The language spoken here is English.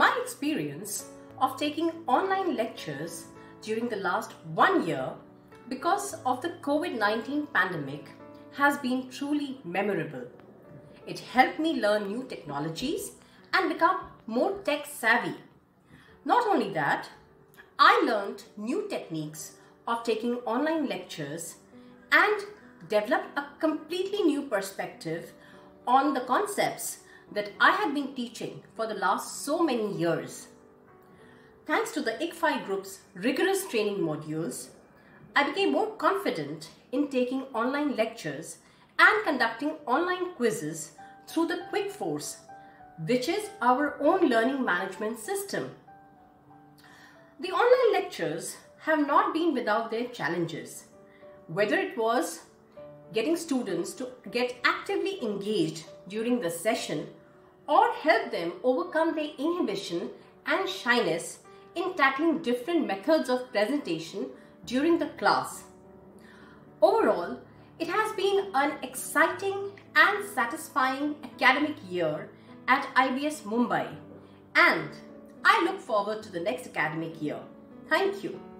My experience of taking online lectures during the last 1 year because of the COVID-19 pandemic has been truly memorable. It helped me learn new technologies and become more tech-savvy. Not only that, I learned new techniques of taking online lectures and developed a completely new perspective on the concepts that I had been teaching for the last so many years. Thanks to the ICFAI group's rigorous training modules, I became more confident in taking online lectures and conducting online quizzes through the QuickForce, which is our own learning management system. The online lectures have not been without their challenges, whether it was getting students to get actively engaged during the session or help them overcome their inhibition and shyness in tackling different methods of presentation during the class. Overall, it has been an exciting and satisfying academic year at IBS Mumbai, and I look forward to the next academic year. Thank you.